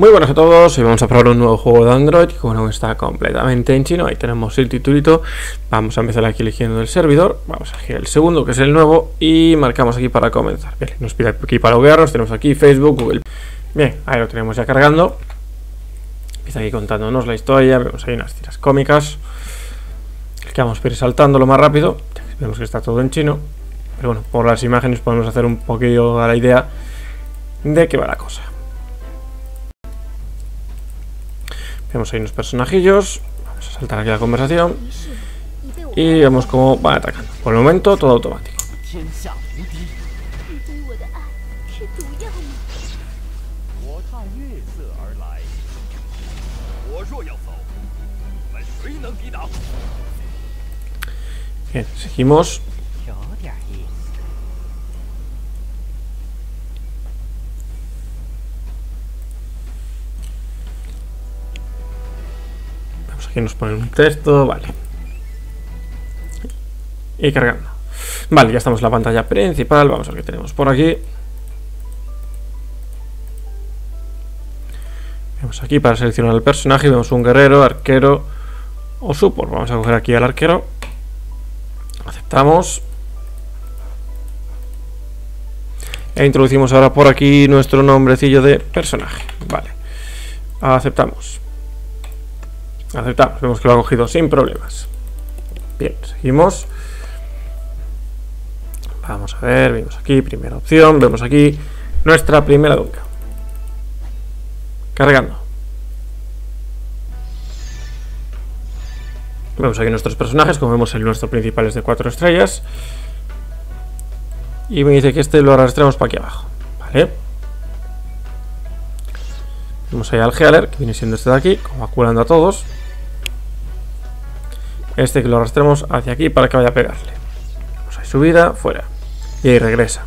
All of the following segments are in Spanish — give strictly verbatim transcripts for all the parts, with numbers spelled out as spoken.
Muy buenas a todos, hoy vamos a probar un nuevo juego de Android que bueno, está completamente en chino. Ahí tenemos el titulito, vamos a empezar aquí eligiendo el servidor, vamos a elegir el segundo que es el nuevo y marcamos aquí para comenzar. Bien, nos pide aquí para loguearnos, tenemos aquí Facebook, Google. Bien, ahí lo tenemos ya cargando, empieza aquí contándonos la historia, vemos ahí unas tiras cómicas, que vamos a ir saltando lo más rápido, vemos que está todo en chino, pero bueno, por las imágenes podemos hacer un poquillo a la idea de qué va la cosa. Vemos ahí unos personajillos, vamos a saltar aquí la conversación y vemos cómo van atacando. Por el momento todo automático. Bien, seguimos. Aquí nos ponen un texto, vale. Y cargando. Vale, ya estamos en la pantalla principal. Vamos a ver qué tenemos por aquí. Vemos aquí para seleccionar el personaje. Vemos un guerrero, arquero o support. Vamos a coger aquí al arquero. Aceptamos. E introducimos ahora por aquí nuestro nombrecillo de personaje. Vale. Aceptamos. Aceptamos, vemos que lo ha cogido sin problemas. Bien, seguimos. Vamos a ver, vemos aquí, primera opción, vemos aquí nuestra primera duda. Cargando. Vemos aquí nuestros personajes, como vemos el nuestro principal es de cuatro estrellas. Y me dice que este lo arrastramos para aquí abajo, ¿vale? Vamos allá al Healer, que viene siendo este de aquí, como aculando a todos. Este que lo arrastremos hacia aquí para que vaya a pegarle. Vamos a subida, fuera. Y ahí regresa.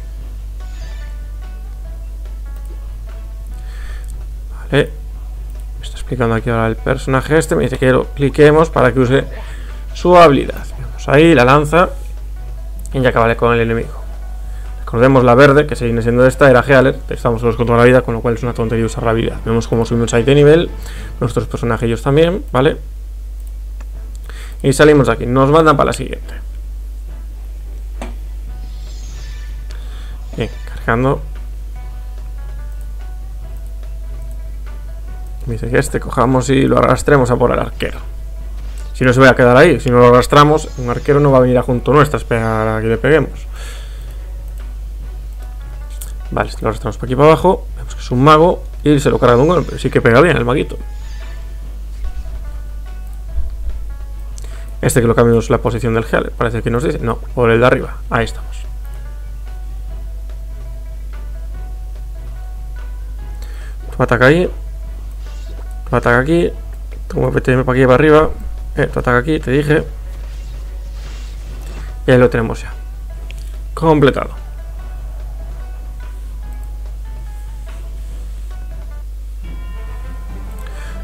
Vale. Me está explicando aquí ahora el personaje este. Me dice que lo cliquemos para que use su habilidad. Vamos ahí, la lanza. Y ya acabaré con el enemigo. Recordemos la verde, que se viene siendo esta, era Healer. Estamos solos contra la vida, con lo cual es una tontería usar la habilidad. Vemos cómo subimos ahí de nivel. Nuestros personajillos también, ¿vale? Y salimos de aquí. Nos mandan para la siguiente. Bien, cargando. Me dice que este cojamos y lo arrastremos a por el arquero. Si no se va a quedar ahí. Si no lo arrastramos, un arquero no va a venir a junto a nuestra. Espera a que le peguemos. Vale, lo arrastramos para aquí para abajo. Vemos que es un mago y se lo carga de un golpe. Sí que pega bien el maguito. Este que lo cambiamos la posición del Healer. Parece que nos dice. No, por el de arriba. Ahí estamos. Tú ataca ahí. Tú ataca aquí. Tú muévete para aquí para arriba. Eh, tú ataca aquí, te dije. Y ahí lo tenemos ya. Completado.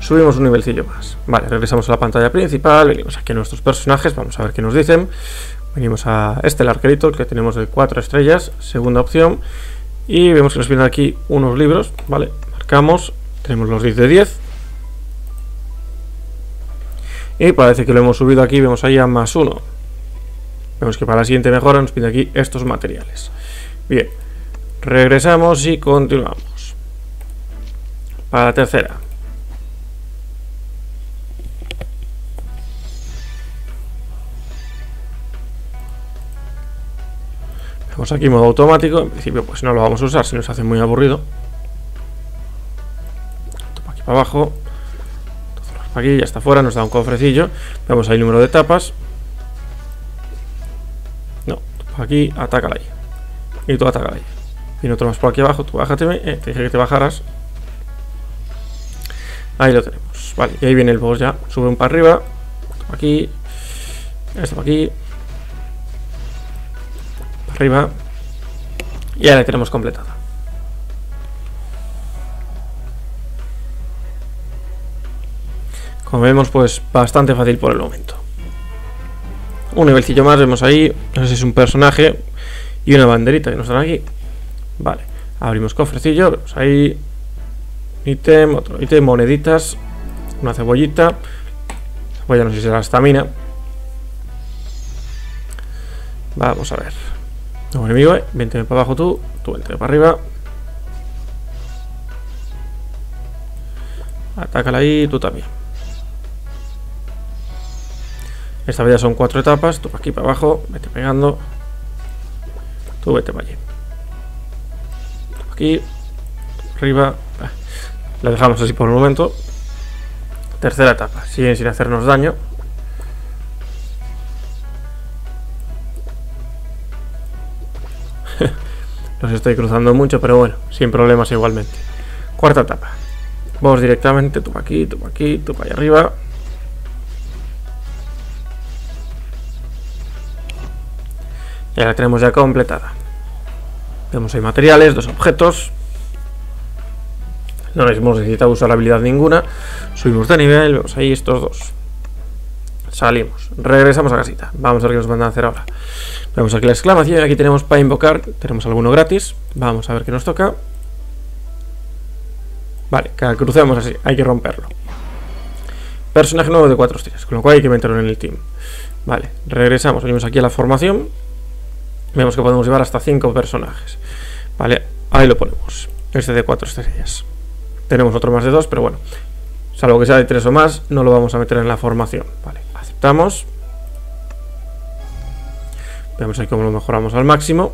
Subimos un nivelcillo más. Vale, regresamos a la pantalla principal. Venimos aquí a nuestros personajes. Vamos a ver qué nos dicen. Venimos a este, el arquerito, que tenemos de cuatro estrellas. Segunda opción. Y vemos que nos vienen aquí unos libros. Vale, marcamos. Tenemos los diez de diez. Y parece que lo hemos subido aquí. Vemos ahí a más uno. Vemos que para la siguiente mejora nos pide aquí estos materiales. Bien. Regresamos y continuamos. Para la tercera. Vamos aquí modo automático, en principio pues no lo vamos a usar, se nos hace muy aburrido. Tomo aquí para abajo. Aquí ya está fuera, nos da un cofrecillo. Vamos ahí el número de etapas. No, aquí, atácala ahí. Y tú atácala ahí. Viene otro más por aquí abajo, tú bájateme, eh, te dije que te bajaras. Ahí lo tenemos, vale, y ahí viene el boss ya. Sube un para arriba, toma aquí. Esto para aquí. Arriba. Y ya la tenemos completada. Como vemos, pues bastante fácil por el momento. Un nivelcillo más, vemos ahí. No sé si es un personaje. Y una banderita que nos dan aquí. Vale, abrimos cofrecillo. Vemos ahí. ítem, otro ítem, moneditas, una cebollita. Cebolla no sé si será estamina. Vamos a ver. No, enemigo, eh. Vénteme para abajo tú. Tú vénteme para arriba. Atácala ahí, tú también. Esta vez ya son cuatro etapas. Tú para aquí, para abajo. Vete pegando. Tú vete para allí. Aquí. Arriba. La dejamos así por el momento. Tercera etapa. Siguen sin hacernos daño. Los estoy cruzando mucho, pero bueno, sin problemas igualmente. Cuarta etapa. Vamos directamente, tú para aquí, tú para aquí, tú para allá arriba. Ya la tenemos ya completada. Tenemos ahí materiales, dos objetos. No hemos necesitado usar habilidad ninguna. Subimos de nivel, vemos ahí estos dos. Salimos, regresamos a casita. Vamos a ver qué nos van a hacer ahora. Vemos aquí la exclamación, aquí tenemos para invocar. Tenemos alguno gratis, vamos a ver qué nos toca. Vale, crucemos así, hay que romperlo. Personaje nuevo de cuatro estrellas, con lo cual hay que meterlo en el team. Vale, regresamos, venimos aquí a la formación. Vemos que podemos llevar hasta cinco personajes. Vale, ahí lo ponemos. Este de cuatro estrellas. Tenemos otro más de dos, pero bueno, salvo que sea de tres o más, no lo vamos a meter en la formación. Vale, aceptamos. Vemos ahí cómo lo mejoramos al máximo.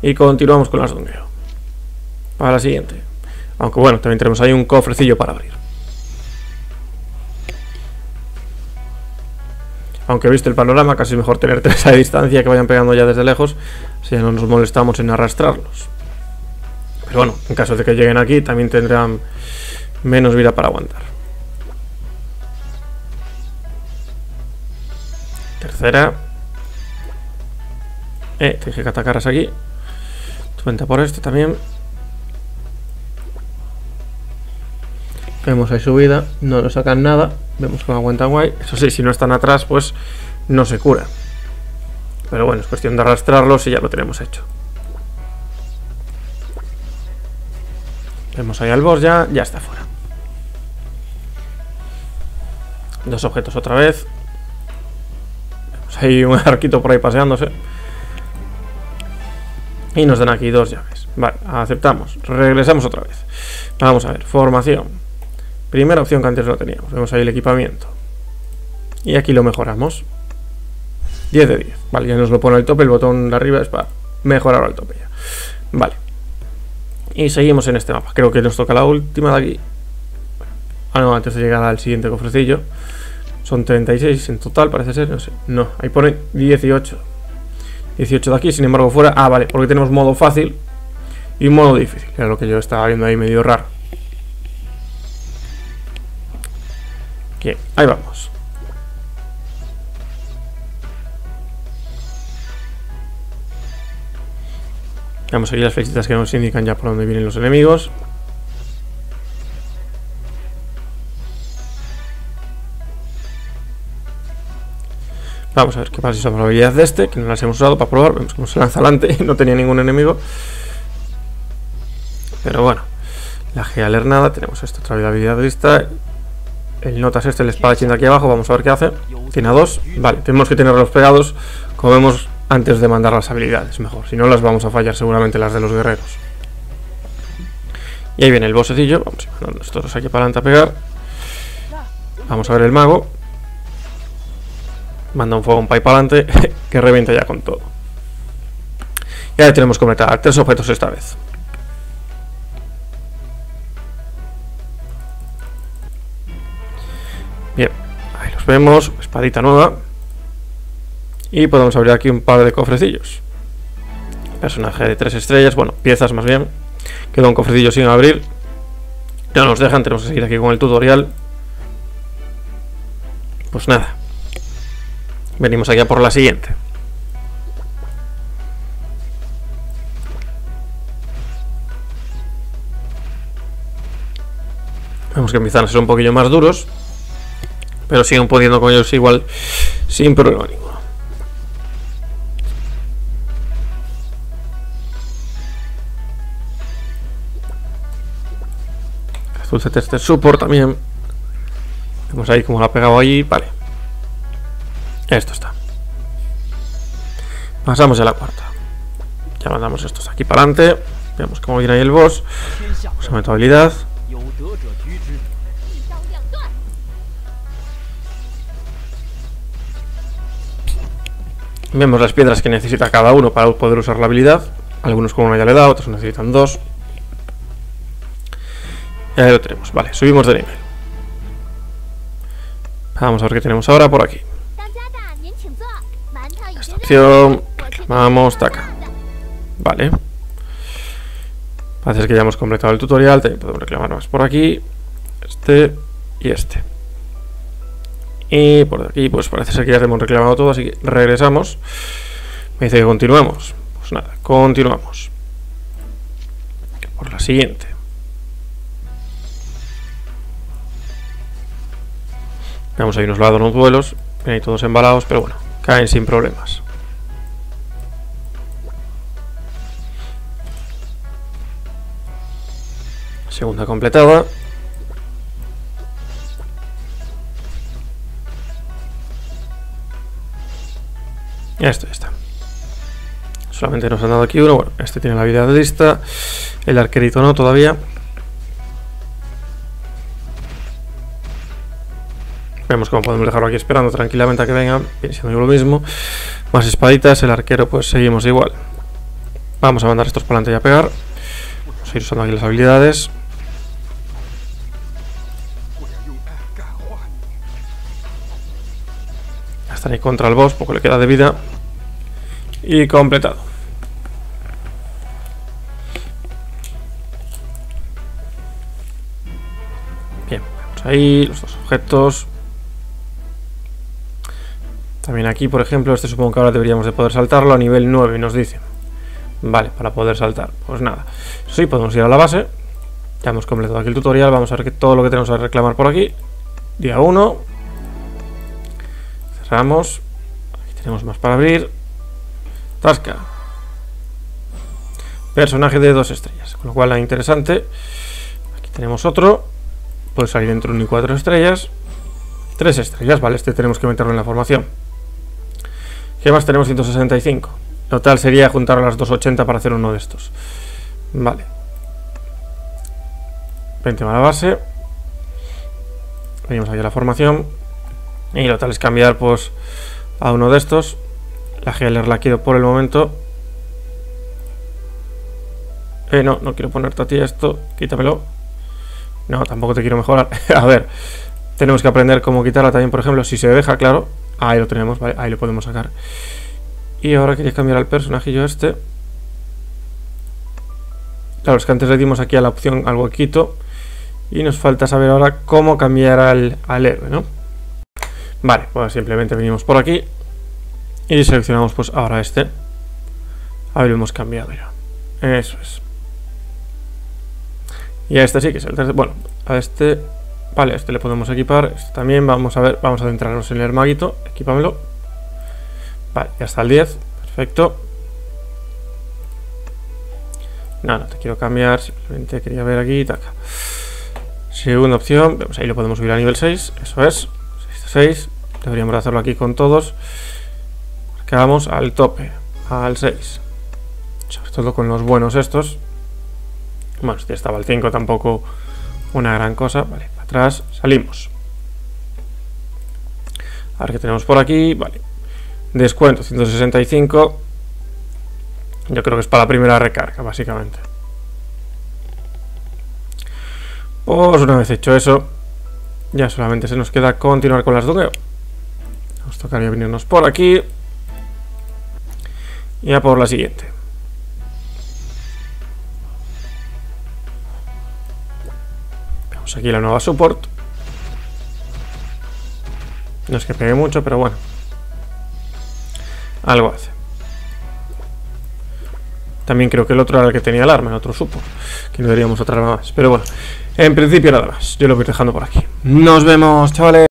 Y continuamos con las dongueo para la siguiente. Aunque bueno, también tenemos ahí un cofrecillo para abrir. Aunque visto el panorama, casi es mejor tener tres a distancia, que vayan pegando ya desde lejos, si ya no nos molestamos en arrastrarlos. Pero bueno, en caso de que lleguen aquí, también tendrán menos vida para aguantar. Tercera. Eh, te dije que atacaras aquí. Tú vente por este también. Vemos ahí subida, no nos sacan nada. Vemos que aguantan guay. Eso sí, si no están atrás, pues no se cura. Pero bueno, es cuestión de arrastrarlos y ya lo tenemos hecho. Vemos ahí al boss ya, ya está fuera. Dos objetos otra vez. Vemos ahí un arquito por ahí paseándose. Y nos dan aquí dos llaves. Vale, aceptamos. Regresamos otra vez. Vamos a ver, formación. Primera opción que antes no teníamos. Vemos ahí el equipamiento. Y aquí lo mejoramos. diez de diez. Vale, ya nos lo pone al tope. El botón de arriba es para mejorar al tope ya. Vale. Y seguimos en este mapa. Creo que nos toca la última de aquí. Ah, no, antes de llegar al siguiente cofrecillo. Son treinta y seis en total, parece ser. No sé. No, ahí pone dieciocho. dieciocho de aquí, sin embargo, fuera. Ah, vale, porque tenemos modo fácil y modo difícil. Era lo que yo estaba viendo ahí medio raro. Bien, ahí vamos. Vamos a seguir las flechitas que nos indican ya por dónde vienen los enemigos. Vamos a ver qué pasa si usamos la habilidad de este, que no las hemos usado para probar. Vemos cómo se lanza adelante, no tenía ningún enemigo. Pero bueno, la G leer nada, tenemos esta otra habilidad lista. El notas este, el espadachín de aquí abajo, vamos a ver qué hace. Tiene a dos, vale, tenemos que tenerlos pegados, como vemos, antes de mandar las habilidades, mejor, si no las vamos a fallar seguramente las de los guerreros. Y ahí viene el bossecillo, vamos a ir mandando estos dos aquí para adelante a pegar. Vamos a ver el mago. Manda un fogón para ahí para adelante, que revienta ya con todo. Y ahora tenemos completadas tres objetos esta vez. Bien, ahí los vemos, espadita nueva. Y podemos abrir aquí un par de cofrecillos. Personaje de tres estrellas, bueno, piezas más bien. Queda un cofrecillo sin abrir. No nos dejan, tenemos que seguir aquí con el tutorial. Pues nada, venimos aquí a por la siguiente. Vemos que empiezan a ser un poquillo más duros, pero siguen pudiendo con ellos igual sin problema ninguno. Dulce Tester Support también. Vemos ahí como lo ha pegado allí. Vale. Esto está. Pasamos a la cuarta. Ya mandamos estos aquí para adelante. Veamos cómo viene ahí el boss. Vamos a meter habilidad. Vemos las piedras que necesita cada uno para poder usar la habilidad. Algunos con una ya le da, otros necesitan dos. Y ahí lo tenemos. Vale, subimos de nivel. Vamos a ver qué tenemos ahora por aquí. Esta opción. Vamos, taca. Vale. Parece que ya hemos completado el tutorial. También podemos reclamar más por aquí. Este y este. Y por aquí, pues parece ser que ya hemos reclamado todo, así que regresamos. Me dice que continuamos. Pues nada, continuamos. Por la siguiente. Veamos ahí unos lados, unos duelos. Ven ahí todos embalados, pero bueno, caen sin problemas. Segunda completada. Esto ya está. Solamente nos han dado aquí uno. Bueno, este tiene la vida lista. El arquerito no todavía. Vemos cómo podemos dejarlo aquí esperando tranquilamente a que vengan. Viene siendo lo mismo. Más espaditas. El arquero pues seguimos igual. Vamos a mandar estos para adelante y a pegar. Vamos a ir usando aquí las habilidades. Están ahí contra el boss, poco le queda de vida. Y completado. Bien, vamos ahí, los dos objetos. También aquí, por ejemplo, este supongo que ahora deberíamos de poder saltarlo a nivel nueve, nos dice. Vale, para poder saltar. Pues nada, sí, podemos ir a la base. Ya hemos completado aquí el tutorial. Vamos a ver que todo lo que tenemos que reclamar por aquí. Día uno. Cerramos. Aquí tenemos más para abrir. Tasca. Personaje de dos estrellas. Con lo cual, interesante. Aquí tenemos otro. Puede salir entre uno y cuatro estrellas. Tres estrellas, vale. Este tenemos que meterlo en la formación. ¿Qué más tenemos? ciento sesenta y cinco. Total sería juntar a las doscientos ochenta para hacer uno de estos. Vale. veinte a la base. Venimos aquí a la formación. Y lo tal es cambiar pues a uno de estos. La G L R la quiero por el momento. Eh, no, no quiero ponerte a ti esto. Quítamelo. No, tampoco te quiero mejorar. A ver, tenemos que aprender cómo quitarla también, por ejemplo. Si se deja, claro. Ahí lo tenemos, vale, ahí lo podemos sacar. Y ahora quería cambiar al personajillo este. Claro, es que antes le dimos aquí a la opción al huequito. Y nos falta saber ahora cómo cambiar al, al héroe, ¿no? Vale, pues simplemente venimos por aquí y seleccionamos pues ahora este. A ver, lo hemos cambiado ya. Eso es. Y a este sí que es el tercer. Bueno, a este. Vale, a este le podemos equipar. Este también. Vamos a ver, vamos a adentrarnos en el maguito. Equipámelo. Vale, ya está el diez. Perfecto. No, no te quiero cambiar. Simplemente quería ver aquí. Taca. Segunda opción. Vemos, ahí lo podemos subir a nivel seis. Eso es. seis. Deberíamos hacerlo aquí con todos. Marcamos al tope, al seis. Sobre todo con los buenos estos. Bueno, si estaba el cinco tampoco una gran cosa. Vale, para atrás salimos. A ver qué tenemos por aquí. Vale. Descuento ciento sesenta y cinco. Yo creo que es para la primera recarga, básicamente. Pues una vez hecho eso, ya solamente se nos queda continuar con las doneo. Nos tocaría venirnos por aquí. Y a por la siguiente. Vamos aquí a la nueva support. No es que pegue mucho, pero bueno. Algo hace. También creo que el otro era el que tenía el arma, el otro support. Que no deberíamos otra arma más, pero bueno. En principio nada más, yo lo voy dejando por aquí. Nos vemos, chavales.